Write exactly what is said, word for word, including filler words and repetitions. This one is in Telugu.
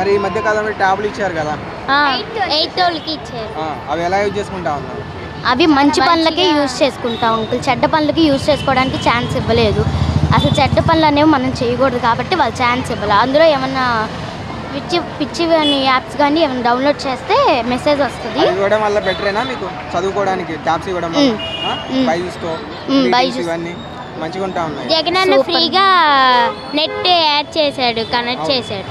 మరి ఈ మధ్య కాలంలో ట్యాబ్లు ఇచ్చారు కదా ఆ ఎయిత్ వాళ్ళకి ఇచ్చారు ఆ అవి ఎలా యూస్ చేసుకుంటా ఉన్నారు అవి మంచి పనులకే యూస్ చేసుకుంటా ఉంటారు చెడ్డ పనులకి యూస్ చేసుకోవడానికి ఛాన్స్ ఇవ్వలేదు అసలు చెడ్డ పనులనే మనం చేయకూడదు కాబట్టి వాళ్ళు ఛాన్స్ ఇవ్వాలి అందులో ఏమన్నా పిచ్చి పిచ్చి గాని యాప్స్ గాని ఏమన్నా డౌన్లోడ్ చేస్తే మెసేజ్ వస్తది అది కూడా మళ్ళీ బెటరేనా మీకు చదువుకోవడానికి ట్యాబ్స్ ఇవ్వడం ఆ బైజూస్ తో బైజూస్ ఇవన్నీ మంచిగా ఉంటా ఉన్నాయి జగనన్న ఫ్రీగా నెట్ యాడ్ చేసాడు కనెక్ట్ చేసాడు।